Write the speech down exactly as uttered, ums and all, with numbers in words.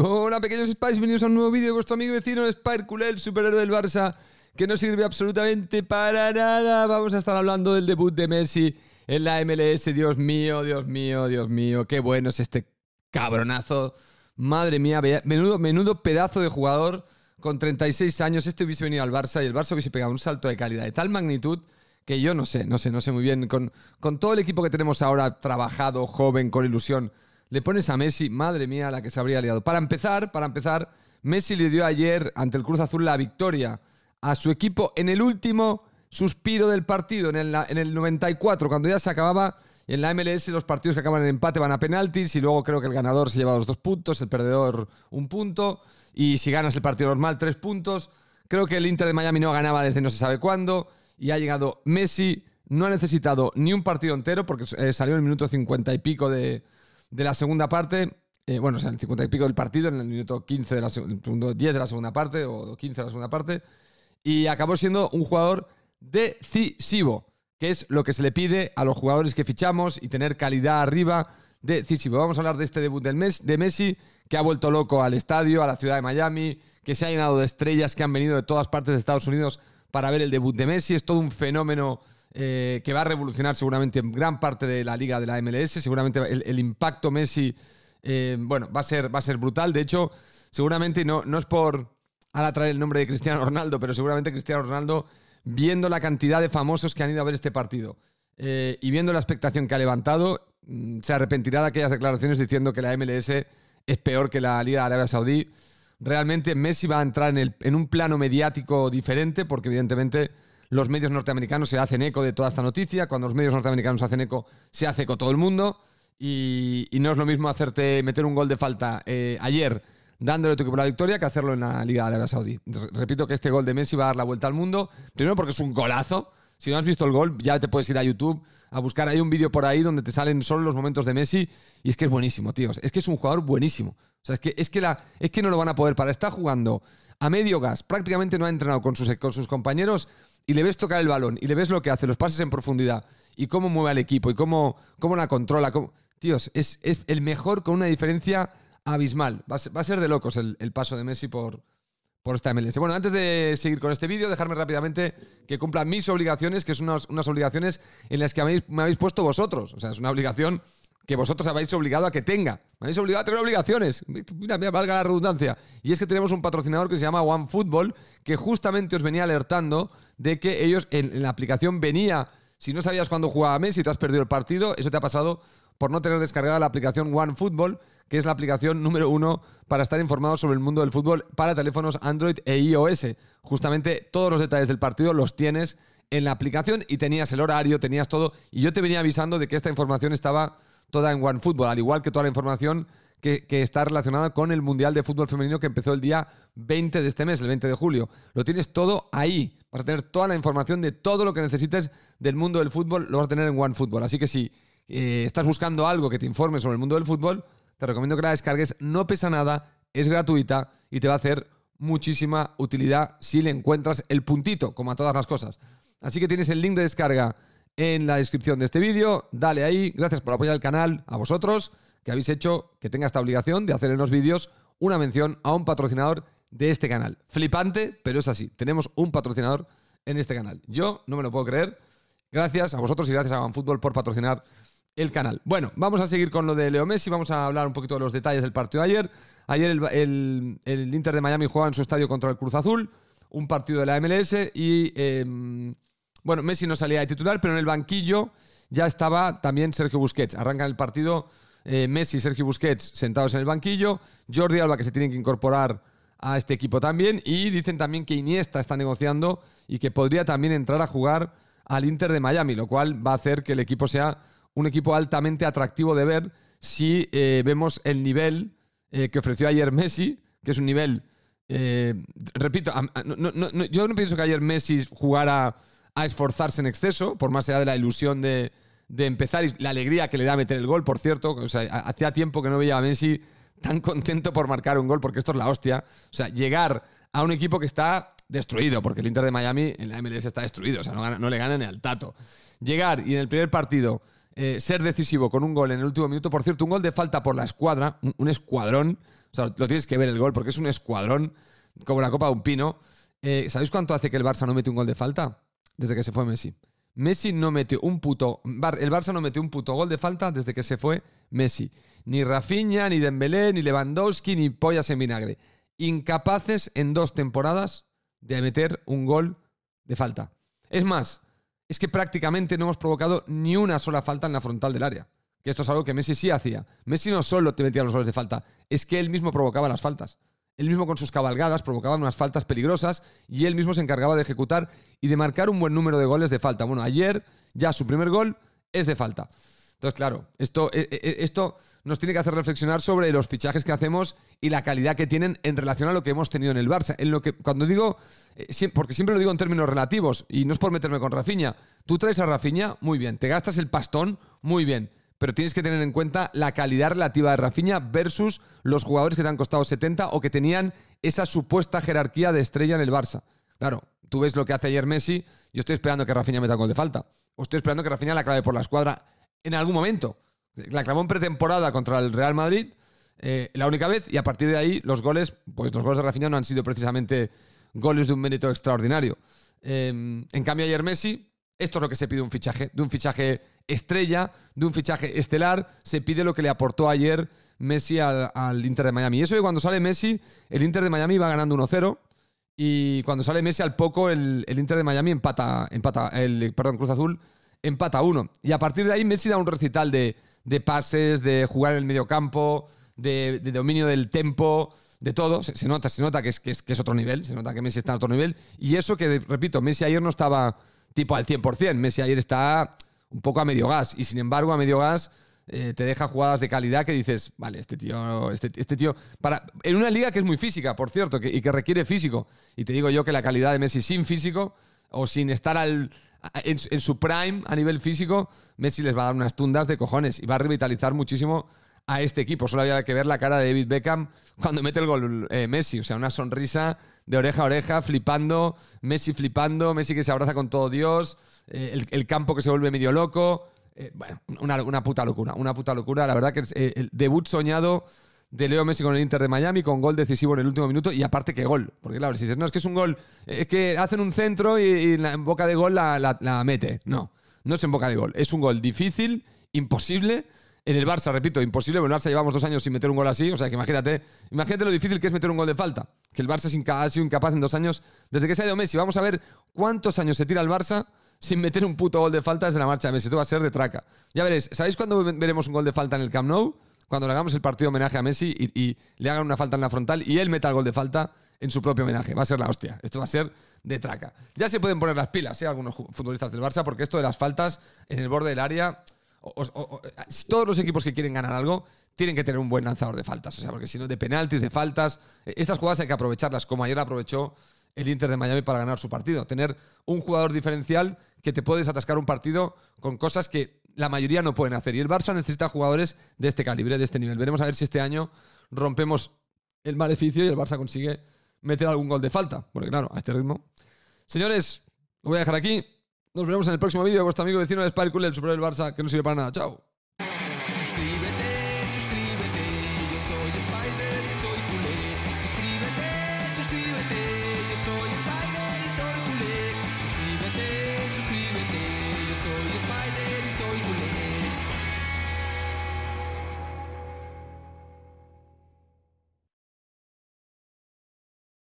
Hola pequeños Spies, bienvenidos a un nuevo vídeo de vuestro amigo y vecino SpiderCule, el superhéroe del Barça, que no sirve absolutamente para nada. Vamos a estar hablando del debut de Messi en la M L S. Dios mío, Dios mío, Dios mío, qué bueno es este cabronazo. Madre mía, menudo, menudo pedazo de jugador. Con treinta y seis años, este hubiese venido al Barça y el Barça hubiese pegado un salto de calidad de tal magnitud que yo no sé, no sé, no sé muy bien. Con, con todo el equipo que tenemos ahora, trabajado, joven, con ilusión, le pones a Messi, madre mía, la que se habría liado. Para empezar, para empezar, Messi le dio ayer ante el Cruz Azul la victoria a su equipo en el último suspiro del partido, en el, en el noventa y cuatro, cuando ya se acababa. En la M L S los partidos que acaban en empate van a penaltis y luego creo que el ganador se lleva los dos puntos, el perdedor un punto y si ganas el partido normal tres puntos. Creo que el Inter de Miami no ganaba desde no se sabe cuándo y ha llegado Messi, no ha necesitado ni un partido entero porque eh, salió en el minuto cincuenta y pico de, de la segunda parte, eh, bueno, o sea, en el cincuenta y pico del partido, en el minuto quince de la, segundo diez de la segunda parte o quince de la segunda parte y acabó siendo un jugador decisivo, que es lo que se le pide a los jugadores que fichamos y tener calidad arriba decisivo. Vamos a hablar de este debut del mes, de Messi, que ha vuelto loco al estadio, a la ciudad de Miami, que se ha llenado de estrellas que han venido de todas partes de Estados Unidos para ver el debut de Messi. Es todo un fenómeno eh, que va a revolucionar seguramente en gran parte de la liga de la M L S. Seguramente el, el impacto Messi eh, bueno, va, a ser, va a ser brutal. De hecho, seguramente no, no es por ahora traer el nombre de Cristiano Ronaldo, pero seguramente Cristiano Ronaldo, viendo la cantidad de famosos que han ido a ver este partido eh, y viendo la expectación que ha levantado, se arrepentirá de aquellas declaraciones diciendo que la M L S es peor que la Liga de Arabia Saudí. Realmente Messi va a entrar en, el, en un plano mediático diferente porque evidentemente los medios norteamericanos se hacen eco de toda esta noticia. Cuando los medios norteamericanos hacen eco, se hace eco todo el mundo y, y no es lo mismo hacerte meter un gol de falta eh, ayer dándole tu equipo la victoria que hacerlo en la Liga de Arabia Saudí. Repito que este gol de Messi va a dar la vuelta al mundo. Primero porque es un golazo. Si no has visto el gol, ya te puedes ir a YouTube a buscar. Hay un vídeo por ahí donde te salen solo los momentos de Messi y es que es buenísimo, tíos. Es que es un jugador buenísimo. O sea, es que, es que, la, es que no lo van a poder parar. Está jugando a medio gas. Prácticamente no ha entrenado con sus, con sus compañeros y le ves tocar el balón y le ves lo que hace, los pases en profundidad y cómo mueve al equipo y cómo, cómo la controla. Cómo... Tíos, es, es el mejor con una diferencia abismal. Va a ser, va a ser de locos el, el paso de Messi por, por esta M L S. Bueno, antes de seguir con este vídeo, dejarme rápidamente que cumpla mis obligaciones, que son unas, unas obligaciones en las que habéis, me habéis puesto vosotros. O sea, es una obligación que vosotros habéis obligado a que tenga. Me habéis obligado a tener obligaciones. Mira, mira, valga la redundancia. Y es que tenemos un patrocinador que se llama OneFootball, que justamente os venía alertando de que ellos en, en la aplicación venía, si no sabías cuándo jugaba Messi, tú has perdido el partido, eso te ha pasado por no tener descargada la aplicación OneFootball, que es la aplicación número uno para estar informado sobre el mundo del fútbol para teléfonos Android e i O S. Justamente todos los detalles del partido los tienes en la aplicación y tenías el horario, tenías todo. Y yo te venía avisando de que esta información estaba toda en OneFootball, al igual que toda la información que, que está relacionada con el Mundial de Fútbol Femenino que empezó el día veinte de este mes, el veinte de julio. Lo tienes todo ahí. Vas a tener toda la información de todo lo que necesites del mundo del fútbol, lo vas a tener en OneFootball. Así que sí. Eh, estás buscando algo que te informe sobre el mundo del fútbol, te recomiendo que la descargues, no pesa nada, es gratuita y te va a hacer muchísima utilidad si le encuentras el puntito, como a todas las cosas. Así que tienes el link de descarga en la descripción de este vídeo, dale ahí, gracias por apoyar el canal, a vosotros que habéis hecho que tenga esta obligación de hacer en los vídeos una mención a un patrocinador de este canal. Flipante, pero es así, tenemos un patrocinador en este canal. Yo no me lo puedo creer, gracias a vosotros y gracias a OneFootball por patrocinar el canal. Bueno, vamos a seguir con lo de Leo Messi, vamos a hablar un poquito de los detalles del partido de ayer. Ayer el, el, el Inter de Miami jugaba en su estadio contra el Cruz Azul, un partido de la M L S y, eh, bueno, Messi no salía de titular, pero en el banquillo ya estaba también Sergio Busquets. Arrancan el partido eh, Messi y Sergio Busquets sentados en el banquillo, Jordi Alba que se tienen que incorporar a este equipo también y dicen también que Iniesta está negociando y que podría también entrar a jugar al Inter de Miami, lo cual va a hacer que el equipo sea un equipo altamente atractivo de ver si eh, vemos el nivel eh, que ofreció ayer Messi, que es un nivel, eh, repito, a, a, no, no, no, yo no pienso que ayer Messi jugara a esforzarse en exceso, por más allá de la ilusión de, de empezar y la alegría que le da meter el gol, por cierto. O sea, hacía tiempo que no veía a Messi tan contento por marcar un gol, porque esto es la hostia. O sea, llegar a un equipo que está destruido, porque el Inter de Miami en la M L S está destruido, o sea, no, gana, no le ganan al Tato. Llegar y en el primer partido eh, ser decisivo con un gol en el último minuto. Por cierto, un gol de falta por la escuadra, un, un escuadrón. O sea, lo tienes que ver el gol porque es un escuadrón, como la copa de un pino. Eh, ¿Sabéis cuánto hace que el Barça no mete un gol de falta? Desde que se fue Messi. Messi no metió un puto... El Barça no metió un puto gol de falta desde que se fue Messi. Ni Rafiña, ni Dembélé, ni Lewandowski, ni pollas en vinagre. Incapaces en dos temporadas de meter un gol de falta. Es más, es que prácticamente no hemos provocado ni una sola falta en la frontal del área. Que esto es algo que Messi sí hacía. Messi no solo te metía los goles de falta, es que él mismo provocaba las faltas. Él mismo con sus cabalgadas provocaba unas faltas peligrosas y él mismo se encargaba de ejecutar y de marcar un buen número de goles de falta. Bueno, ayer ya su primer gol es de falta. Entonces, claro, esto, esto nos tiene que hacer reflexionar sobre los fichajes que hacemos y la calidad que tienen en relación a lo que hemos tenido en el Barça. En lo que, cuando digo, porque siempre lo digo en términos relativos, y no es por meterme con Rafiña. Tú traes a Rafiña, muy bien. Te gastas el pastón, muy bien. Pero tienes que tener en cuenta la calidad relativa de Rafiña versus los jugadores que te han costado setenta o que tenían esa supuesta jerarquía de estrella en el Barça. Claro, tú ves lo que hace ayer Messi. Yo estoy esperando que Rafiña meta gol de falta. O estoy esperando que Rafiña la clave por la escuadra. En algún momento. La clavó en pretemporada contra el Real Madrid, eh, la única vez, y a partir de ahí los goles, pues los goles de Rafinha no han sido precisamente goles de un mérito extraordinario. Eh, en cambio, ayer Messi, esto es lo que se pide un fichaje, de un fichaje estrella, de un fichaje estelar, se pide lo que le aportó ayer Messi al, al Inter de Miami. Y eso que cuando sale Messi, el Inter de Miami va ganando uno cero, y cuando sale Messi al poco, el, el Inter de Miami empata, empata el, perdón, Cruz Azul, empata uno. Y a partir de ahí Messi da un recital de, de pases, de jugar en el mediocampo, de, de dominio del tempo, de todo. Se, se nota, se nota que es, que, es, que es otro nivel, se nota que Messi está en otro nivel. Y eso que, repito, Messi ayer no estaba tipo al cien por cien. Messi ayer está un poco a medio gas. Y sin embargo, a medio gas eh, te deja jugadas de calidad que dices, vale, este tío... Este, este tío para, en una liga que es muy física, por cierto, que, y que requiere físico. Y te digo yo que la calidad de Messi sin físico o sin estar al... En, en su prime a nivel físico, Messi les va a dar unas tundas de cojones y va a revitalizar muchísimo a este equipo. Solo había que ver la cara de David Beckham cuando mete el gol eh, Messi. O sea, una sonrisa de oreja a oreja, flipando, Messi flipando, Messi que se abraza con todo Dios, eh, el, el campo que se vuelve medio loco. Eh, bueno, una, una puta locura, una puta locura. La verdad que es, eh, el debut soñado de Leo Messi con el Inter de Miami, con gol decisivo en el último minuto, y aparte que gol. Porque claro, si dices, no, es que es un gol, es que hacen un centro y, y en boca de gol la, la, la mete. No, no es en boca de gol. Es un gol difícil, imposible. En el Barça, repito, imposible. Bueno, el Barça llevamos dos años sin meter un gol así. O sea, que imagínate, imagínate lo difícil que es meter un gol de falta. Que el Barça es inca- ha sido incapaz en dos años, desde que se ha ido Messi. Vamos a ver cuántos años se tira el Barça sin meter un puto gol de falta desde la marcha de Messi. Esto va a ser de traca. Ya veréis, ¿sabéis cuándo veremos un gol de falta en el Camp Nou? Cuando le hagamos el partido homenaje a Messi y, y le hagan una falta en la frontal y él meta el gol de falta en su propio homenaje. Va a ser la hostia. Esto va a ser de traca. Ya se pueden poner las pilas, ¿eh? Algunos futbolistas del Barça, porque esto de las faltas en el borde del área... O, o, o, todos los equipos que quieren ganar algo tienen que tener un buen lanzador de faltas. O sea, porque si no, de penaltis, de faltas... Estas jugadas hay que aprovecharlas, como ayer aprovechó el Inter de Miami para ganar su partido. Tener un jugador diferencial que te puede desatascar un partido con cosas que la mayoría no pueden hacer. Y el Barça necesita jugadores de este calibre, de este nivel. Veremos a ver si este año rompemos el maleficio y el Barça consigue meter algún gol de falta. Porque claro, a este ritmo. Señores, lo voy a dejar aquí. Nos veremos en el próximo vídeo. Vuestro amigo vecino de SpiderCule, el superior del Barça, que no sirve para nada. Chao.